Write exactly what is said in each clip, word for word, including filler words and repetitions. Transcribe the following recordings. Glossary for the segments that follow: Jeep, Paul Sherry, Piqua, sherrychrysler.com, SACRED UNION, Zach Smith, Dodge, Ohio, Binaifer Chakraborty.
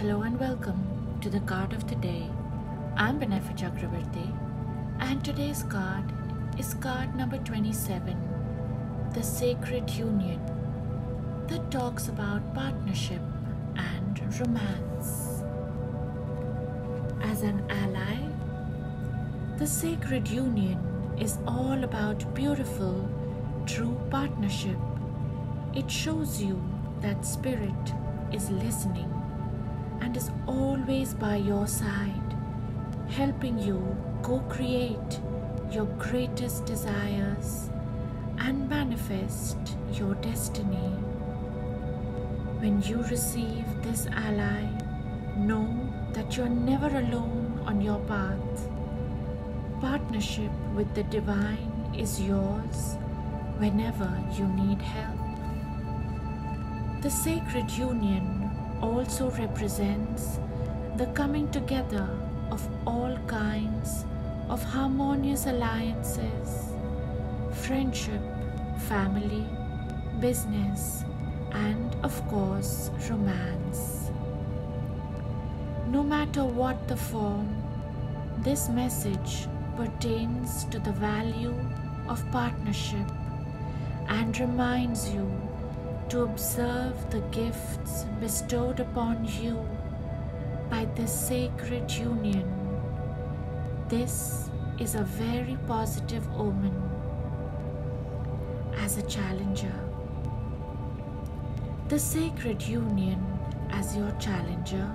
Hello and welcome to the card of the day. I'm Binaifer Chakraborty and today's card is card number twenty-seven, the Sacred Union, that talks about partnership and romance. As an ally, the Sacred Union is all about beautiful, true partnership. It shows you that spirit is listening and is always by your side, helping you co-create your greatest desires and manifest your destiny. When you receive this ally, know that you're never alone on your path. Partnership with the divine is yours whenever you need help. The Sacred Union also represents the coming together of all kinds of harmonious alliances, friendship, family, business, and of course romance. No matter what the form, this message pertains to the value of partnership and reminds you to observe the gifts bestowed upon you by this sacred union. This is a very positive omen. As a challenger, the sacred union as your challenger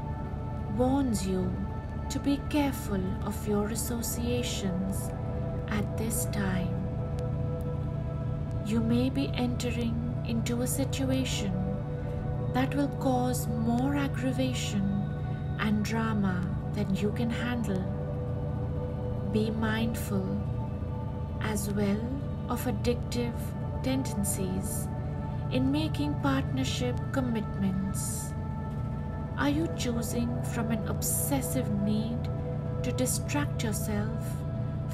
warns you to be careful of your associations at this time. You may be entering into a situation that will cause more aggravation and drama than you can handle. Be mindful as well of addictive tendencies in making partnership commitments. Are you choosing from an obsessive need to distract yourself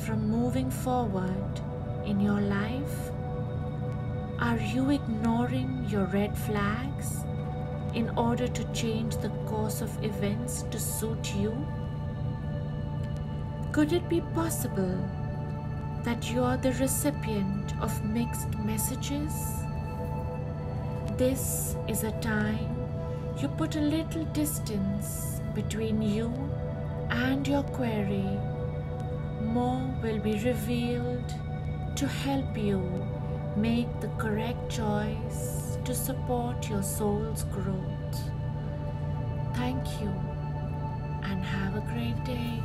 from moving forward in your life? Are you ignoring your red flags in order to change the course of events to suit you? Could it be possible that you are the recipient of mixed messages? This is a time you put a little distance between you and your query. More will be revealed to help you make the correct choice to support your soul's growth. Thank you and have a great day.